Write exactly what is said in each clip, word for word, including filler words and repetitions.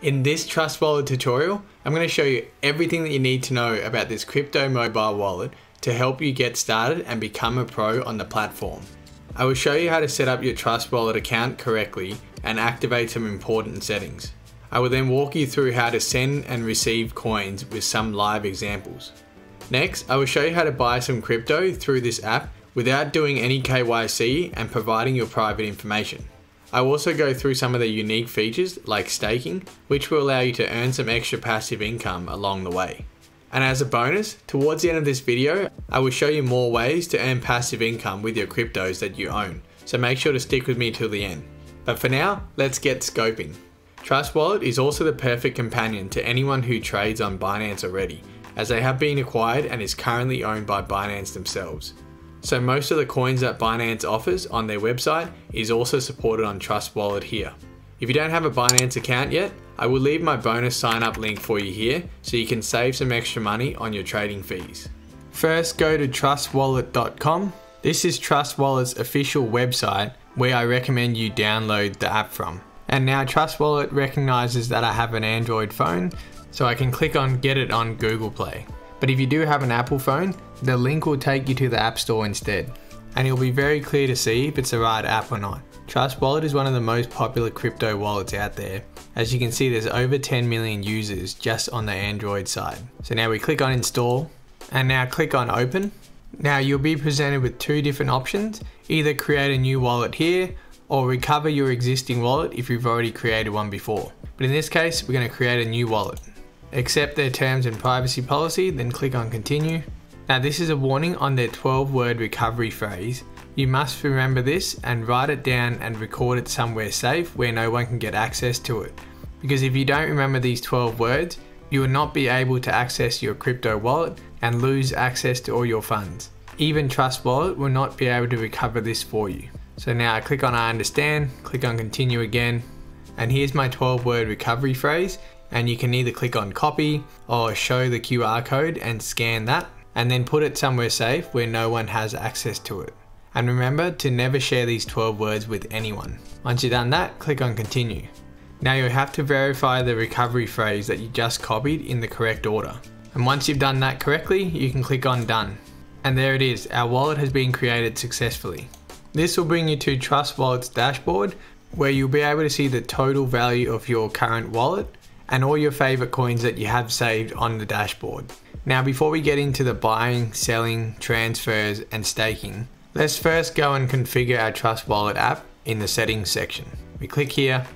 In this Trust Wallet tutorial, I'm going to show you everything that you need to know about this crypto mobile wallet to help you get started and become a pro on the platform. I will show you how to set up your Trust Wallet account correctly and activate some important settings. I will then walk you through how to send and receive coins with some live examples. Next, I will show you how to buy some crypto through this app without doing any K Y C and providing your private information. I will also go through some of the unique features like staking, which will allow you to earn some extra passive income along the way. And as a bonus, towards the end of this video, I will show you more ways to earn passive income with your cryptos that you own. So make sure to stick with me till the end. But for now, let's get scoping. Trust Wallet is also the perfect companion to anyone who trades on Binance already, as they have been acquired and is currently owned by Binance themselves. So most of the coins that Binance offers on their website is also supported on Trust Wallet here. If you don't have a Binance account yet, I will leave my bonus sign up link for you here so you can save some extra money on your trading fees. First, go to trust wallet dot com. This is Trust Wallet's official website where I recommend you download the app from. And now Trust Wallet recognizes that I have an Android phone, so I can click on Get It on Google Play. But if you do have an Apple phone, the link will take you to the App Store instead, and it'll be very clear to see if it's the right app or not. Trust Wallet is one of the most popular crypto wallets out there. As you can see, there's over ten million users just on the Android side. So now we click on Install, and now click on Open. Now you'll be presented with two different options, either create a new wallet here, or recover your existing wallet if you've already created one before. But in this case, we're going to create a new wallet. Accept their terms and privacy policy, then click on Continue. Now this is a warning on their twelve word recovery phrase. You must remember this and write it down and record it somewhere safe where no one can get access to it. Because if you don't remember these twelve words, you will not be able to access your crypto wallet and lose access to all your funds. Even Trust Wallet will not be able to recover this for you. So now I click on I understand, click on Continue again, and here's my twelve word recovery phrase. And you can either click on copy or show the Q R code and scan that, and then put it somewhere safe where no one has access to it. And remember to never share these twelve words with anyone. Once you've done that, click on Continue. Now you'll have to verify the recovery phrase that you just copied in the correct order. And once you've done that correctly, you can click on Done. And there it is, our wallet has been created successfully. This will bring you to Trust Wallet's dashboard, where you'll be able to see the total value of your current wallet, and all your favorite coins that you have saved on the dashboard. Now, before we get into the buying, selling, transfers, and staking, let's first go and configure our Trust Wallet app in the settings section. We click here,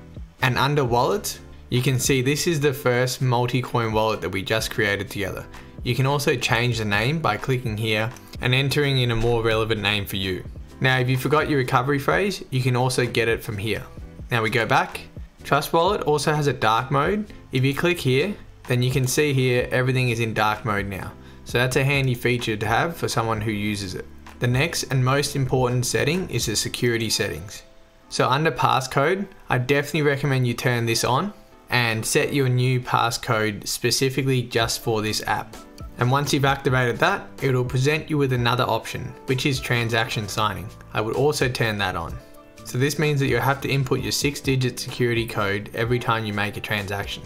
and under wallets, you can see this is the first multi-coin wallet that we just created together. You can also change the name by clicking here and entering in a more relevant name for you. Now, if you forgot your recovery phrase, you can also get it from here. Now we go back. Trust Wallet also has a dark mode. If you click here, then you can see here everything is in dark mode now. So that's a handy feature to have for someone who uses it. The next and most important setting is the security settings. So under passcode, I definitely recommend you turn this on and set your new passcode specifically just for this app. And once you've activated that, it'll present you with another option, which is transaction signing. I would also turn that on. So this means that you'll have to input your six digit security code every time you make a transaction.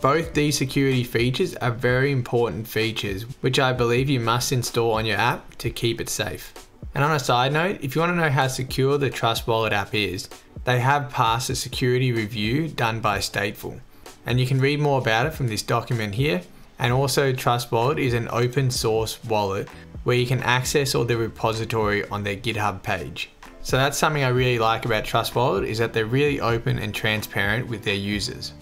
Both these security features are very important features, which I believe you must install on your app to keep it safe. And on a side note, if you want to know how secure the Trust Wallet app is, they have passed a security review done by Stateful. And you can read more about it from this document here. And also Trust Wallet is an open source wallet where you can access all the repository on their GitHub page. So that's something I really like about Trust Wallet, is that they're really open and transparent with their users.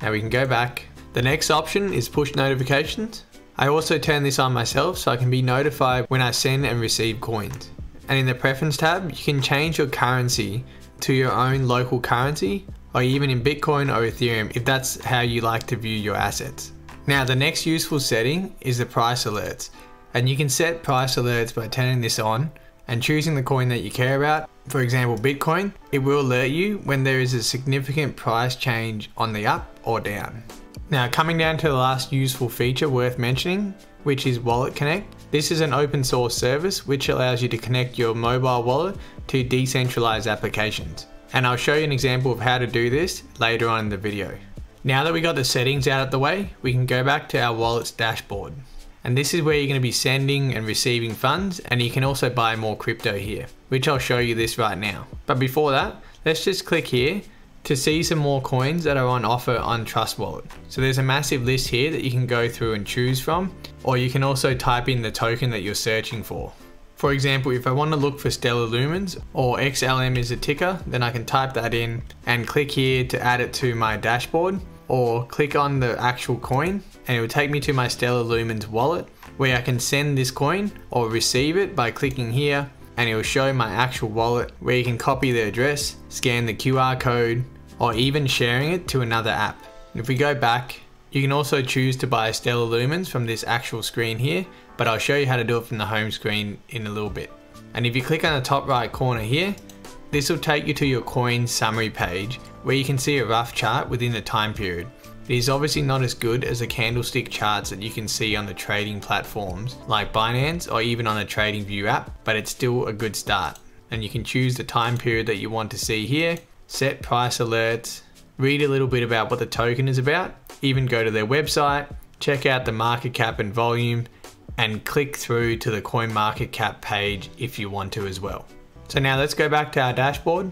Now we can go back. The next option is push notifications. I also turn this on myself so I can be notified when I send and receive coins. And in the preference tab, you can change your currency to your own local currency, or even in Bitcoin or Ethereum if that's how you like to view your assets. Now the next useful setting is the price alerts. And you can set price alerts by turning this on and choosing the coin that you care about. For example, Bitcoin, it will alert you when there is a significant price change on the up or down. Now coming down to the last useful feature worth mentioning, which is Wallet Connect. This is an open source service which allows you to connect your mobile wallet to decentralized applications. And I'll show you an example of how to do this later on in the video. Now that we got the settings out of the way, we can go back to our wallet's dashboard. And this is where you're going to be sending and receiving funds, and you can also buy more crypto here, which I'll show you this right now. But before that, let's just click here to see some more coins that are on offer on Trust Wallet. So there's a massive list here that you can go through and choose from, or you can also type in the token that you're searching for. For example, if I want to look for Stellar Lumens, or X L M is a ticker, then I can type that in and click here to add it to my dashboard, or click on the actual coin and it will take me to my Stellar Lumens wallet, where I can send this coin or receive it by clicking here, and it will show my actual wallet where you can copy the address, scan the Q R code, or even sharing it to another app. If we go back, you can also choose to buy Stellar Lumens from this actual screen here, but I'll show you how to do it from the home screen in a little bit. And if you click on the top right corner here, this will take you to your coin summary page, where you can see a rough chart within the time period. It is obviously not as good as the candlestick charts that you can see on the trading platforms like Binance or even on the TradingView app, but it's still a good start. And you can choose the time period that you want to see here, set price alerts, read a little bit about what the token is about, even go to their website, check out the market cap and volume, and click through to the CoinMarketCap page if you want to as well. So now let's go back to our dashboard,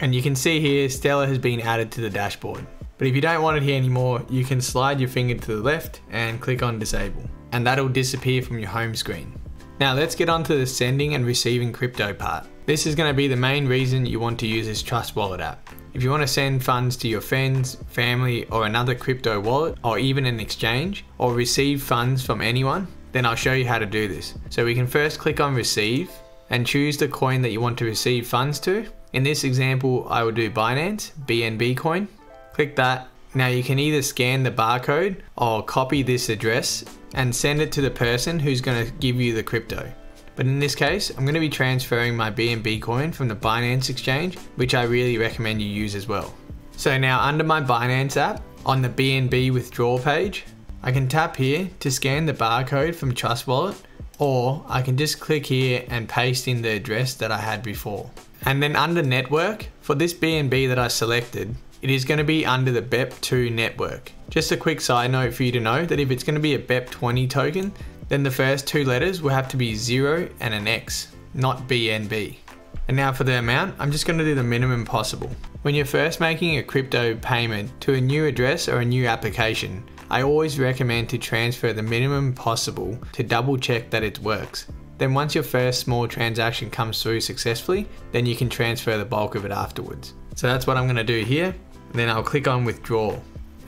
and you can see here Stellar has been added to the dashboard. But if you don't want it here anymore, you can slide your finger to the left and click on disable, and that'll disappear from your home screen. Now let's get on to the sending and receiving crypto part. This is going to be the main reason you want to use this Trust Wallet app. If you want to send funds to your friends, family, or another crypto wallet, or even an exchange, or receive funds from anyone, then I'll show you how to do this. So we can first click on receive and choose the coin that you want to receive funds to. In this example, I will do Binance, B N B coin. Click that. Now you can either scan the barcode or copy this address and send it to the person who's going to give you the crypto. But in this case, I'm going to be transferring my B N B coin from the Binance exchange, which I really recommend you use as well. So now under my Binance app, on the B N B withdrawal page, I can tap here to scan the barcode from Trust Wallet, or I can just click here and paste in the address that I had before. And then under network, for this B N B that I selected, it is going to be under the B E P two network. Just a quick side note for you to know that if it's going to be a B E P twenty token, then the first two letters will have to be zero and an X, not B N B. And now for the amount, I'm just going to do the minimum possible. When you're first making a crypto payment to a new address or a new application, I always recommend to transfer the minimum possible to double check that it works. Then once your first small transaction comes through successfully, then you can transfer the bulk of it afterwards. So that's what I'm going to do here. And then I'll click on withdraw.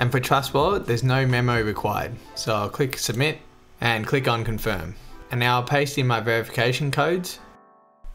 And for Trust Wallet, there's no memo required. So I'll click submit and click on confirm. And now I'll paste in my verification codes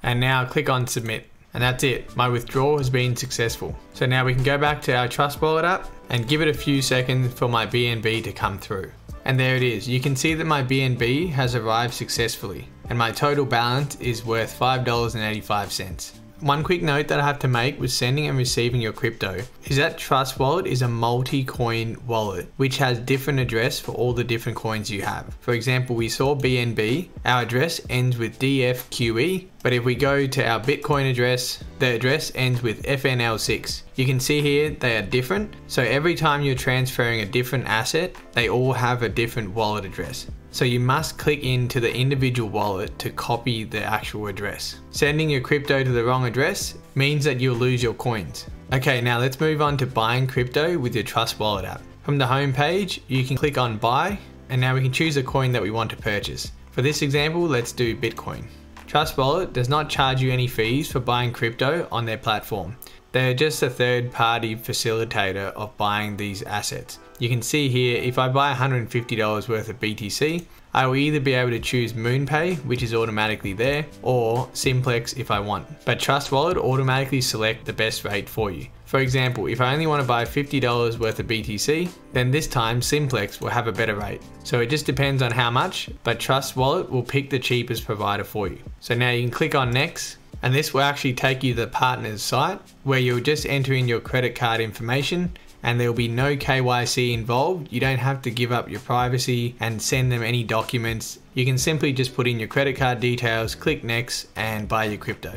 and now I'll click on submit. And that's it, my withdrawal has been successful. So now we can go back to our Trust Wallet app and give it a few seconds for my B N B to come through. And there it is, you can see that my B N B has arrived successfully and my total balance is worth five dollars and eighty-five cents. One quick note that I have to make with sending and receiving your crypto is that Trust Wallet is a multi-coin wallet, which has different address for all the different coins you have. For example, we saw B N B, our address ends with D F Q E, but if we go to our Bitcoin address, the address ends with F N L six. You can see here they are different, so every time you're transferring a different asset, they all have a different wallet address. So you must click into the individual wallet to copy the actual address. Sending your crypto to the wrong address means that you'll lose your coins. Okay, now let's move on to buying crypto with your Trust Wallet app. From the home page, you can click on buy, and now we can choose a coin that we want to purchase. For this example, let's do Bitcoin. Trust Wallet does not charge you any fees for buying crypto on their platform. They're just a third party facilitator of buying these assets. You can see here, if I buy one hundred fifty dollars worth of B T C, I will either be able to choose MoonPay, which is automatically there, or Simplex if I want. But Trust Wallet automatically select the best rate for you. For example, if I only want to buy fifty dollars worth of B T C, then this time Simplex will have a better rate. So it just depends on how much, but Trust Wallet will pick the cheapest provider for you. So now you can click on next, and this will actually take you to the partner's site where you'll just enter in your credit card information and there'll be no K Y C involved. You don't have to give up your privacy and send them any documents. You can simply just put in your credit card details, click next, and buy your crypto.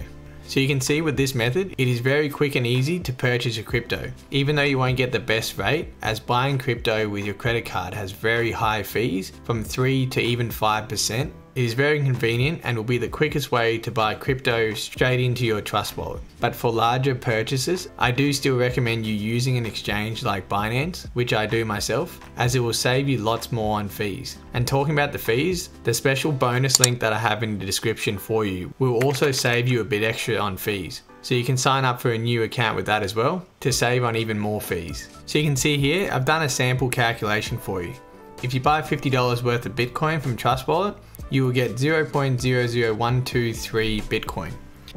So you can see with this method, it is very quick and easy to purchase your crypto, even though you won't get the best rate, as buying crypto with your credit card has very high fees, from three to even five percent. It is very convenient and will be the quickest way to buy crypto straight into your Trust Wallet. But for larger purchases, I do still recommend you using an exchange like Binance, which I do myself, as it will save you lots more on fees. And talking about the fees, the special bonus link that I have in the description for you will also save you a bit extra on fees. So you can sign up for a new account with that as well to save on even more fees. So you can see here, I've done a sample calculation for you. If you buy fifty dollars worth of Bitcoin from Trust Wallet, you will get zero point zero zero one two three Bitcoin.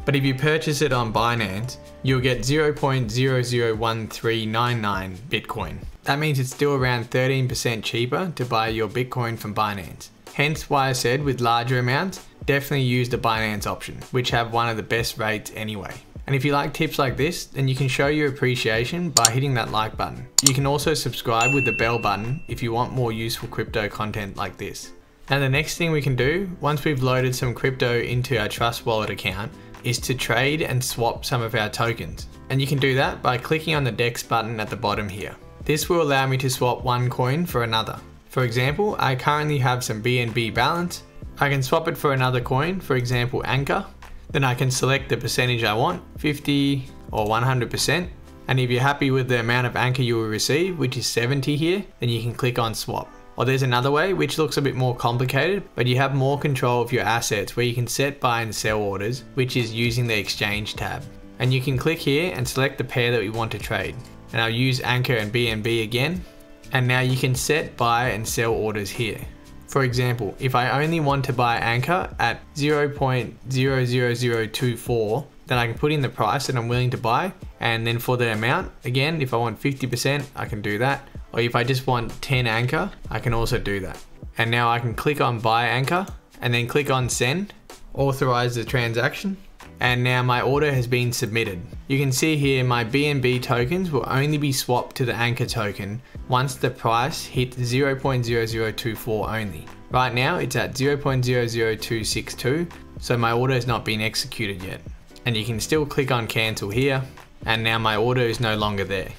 But if you purchase it on Binance, you'll get zero point zero zero one three nine nine Bitcoin. That means it's still around thirteen percent cheaper to buy your Bitcoin from Binance. Hence why I said with larger amounts, definitely use the Binance option, which have one of the best rates anyway. And if you like tips like this, then you can show your appreciation by hitting that like button. You can also subscribe with the bell button if you want more useful crypto content like this. Now the next thing we can do, once we've loaded some crypto into our Trust Wallet account, is to trade and swap some of our tokens. And you can do that by clicking on the DEX button at the bottom here. This will allow me to swap one coin for another. For example, I currently have some B N B balance. I can swap it for another coin, for example, Anchor. Then I can select the percentage I want, fifty or one hundred percent. And if you're happy with the amount of Anchor you will receive, which is seventy here, then you can click on swap. Or there's another way, which looks a bit more complicated, but you have more control of your assets where you can set buy and sell orders, which is using the exchange tab. And you can click here and select the pair that we want to trade. And I'll use Anchor and B N B again. And now you can set buy and sell orders here. For example, if I only want to buy Anchor at zero point zero zero zero two four, then I can put in the price that I'm willing to buy. And then for the amount, again, if I want fifty percent, I can do that. Or if I just want ten Anchor, I can also do that. And now I can click on buy Anchor and then click on send, authorize the transaction. And now my order has been submitted. You can see here my B N B tokens will only be swapped to the Anchor token once the price hits zero point zero zero two four only. Right now it's at zero point zero zero two six two, so my order has not been executed yet. And you can still click on cancel here. And now my order is no longer there.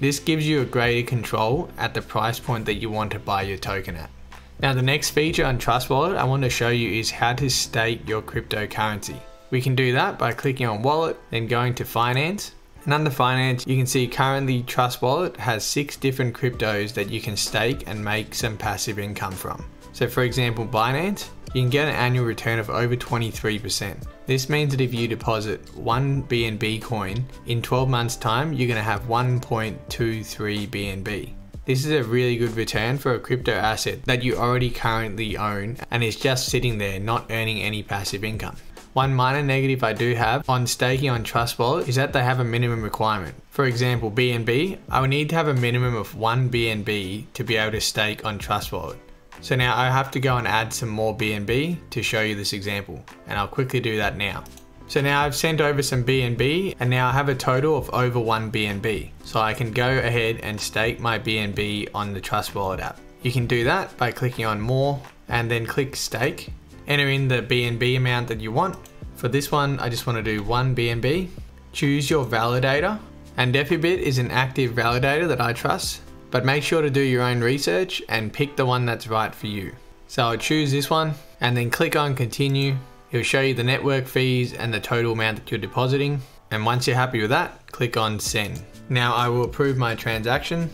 This gives you a greater control at the price point that you want to buy your token at. Now the next feature on Trust Wallet I want to show you is how to stake your cryptocurrency. We can do that by clicking on wallet, then going to finance. And under finance, you can see currently Trust Wallet has six different cryptos that you can stake and make some passive income from. So for example, Binance, you can get an annual return of over twenty-three percent. This means that if you deposit one B N B coin, in twelve months time, you're gonna have one point two three B N B. This is a really good return for a crypto asset that you already currently own and is just sitting there not earning any passive income. One minor negative I do have on staking on Trust Wallet is that they have a minimum requirement. For example, B N B, I would need to have a minimum of one B N B to be able to stake on Trust Wallet. So now I have to go and add some more B N B to show you this example, and I'll quickly do that now. So now I've sent over some B N B and now I have a total of over one B N B. So I can go ahead and stake my B N B on the Trust Wallet app. You can do that by clicking on more and then click stake. Enter in the B N B amount that you want. For this one, I just want to do one B N B. Choose your validator, and DeFibit is an active validator that I trust. But make sure to do your own research and pick the one that's right for you. So I'll choose this one and then click on continue. It'll show you the network fees and the total amount that you're depositing. And once you're happy with that, click on send. Now I will approve my transaction.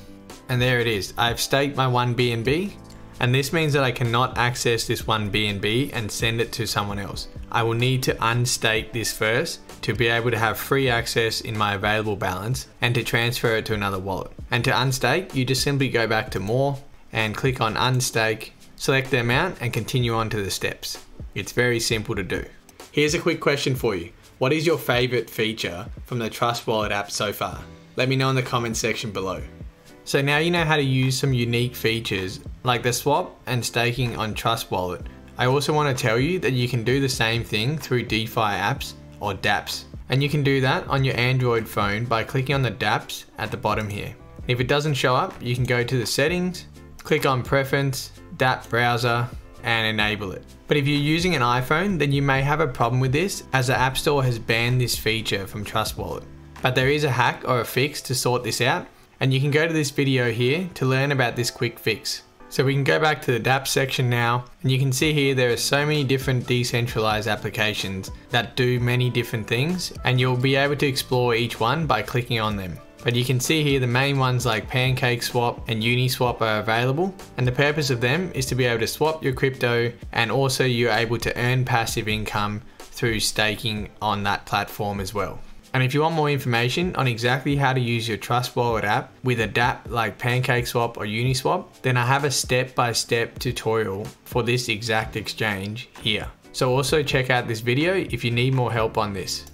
And there it is. I've staked my one B N B. And this means that I cannot access this one B N B and send it to someone else. I will need to unstake this first to be able to have free access in my available balance and to transfer it to another wallet. And to unstake, you just simply go back to more and click on unstake, select the amount and continue on to the steps. It's very simple to do. Here's a quick question for you. What is your favorite feature from the Trust Wallet app so far? Let me know in the comments section below. So now you know how to use some unique features like the swap and staking on Trust Wallet. I also want to tell you that you can do the same thing through DeFi apps or DApps. And you can do that on your Android phone by clicking on the DApps at the bottom here. If it doesn't show up, you can go to the settings, click on preference, DApp browser, and enable it. But if you're using an iPhone, then you may have a problem with this, as the App Store has banned this feature from Trust Wallet. But there is a hack or a fix to sort this out, and you can go to this video here to learn about this quick fix. So we can go back to the DApps section now, and you can see here there are so many different decentralized applications that do many different things, and you'll be able to explore each one by clicking on them. But you can see here the main ones like PancakeSwap and UniSwap are available, and the purpose of them is to be able to swap your crypto, and also you're able to earn passive income through staking on that platform as well. And if you want more information on exactly how to use your Trust Wallet app with a DApp like PancakeSwap or UniSwap, then I have a step-by-step tutorial for this exact exchange here. So also check out this video if you need more help on this.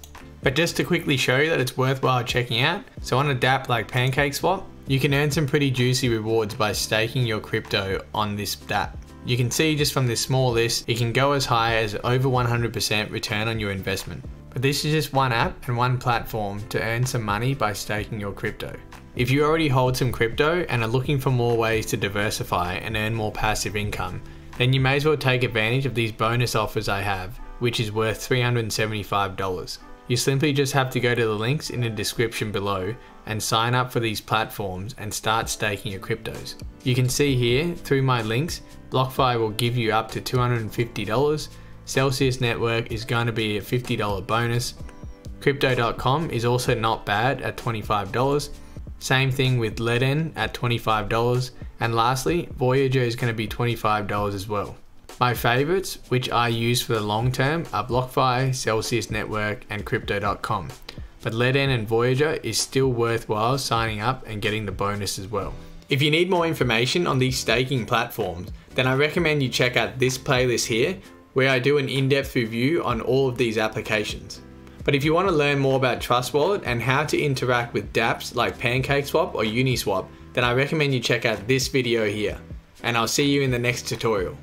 But just to quickly show you that it's worthwhile checking out, so on a DApp like PancakeSwap, you can earn some pretty juicy rewards by staking your crypto on this DApp. You can see just from this small list, it can go as high as over one hundred percent return on your investment. But this is just one app and one platform to earn some money by staking your crypto. If you already hold some crypto and are looking for more ways to diversify and earn more passive income, then you may as well take advantage of these bonus offers I have, which is worth three hundred seventy-five dollars. You simply just have to go to the links in the description below and sign up for these platforms and start staking your cryptos. You can see here through my links, BlockFi will give you up to two hundred fifty dollars, Celsius Network is going to be a fifty dollar bonus, Crypto dot com is also not bad at twenty-five dollars, same thing with Ledn at twenty-five dollars, and lastly Voyager is going to be twenty-five dollars as well. My favorites, which I use for the long term, are BlockFi, Celsius Network, and Crypto dot com. But Ledn and Voyager is still worthwhile signing up and getting the bonus as well. If you need more information on these staking platforms, then I recommend you check out this playlist here, where I do an in-depth review on all of these applications. But if you want to learn more about Trust Wallet and how to interact with DApps like PancakeSwap or UniSwap, then I recommend you check out this video here. And I'll see you in the next tutorial.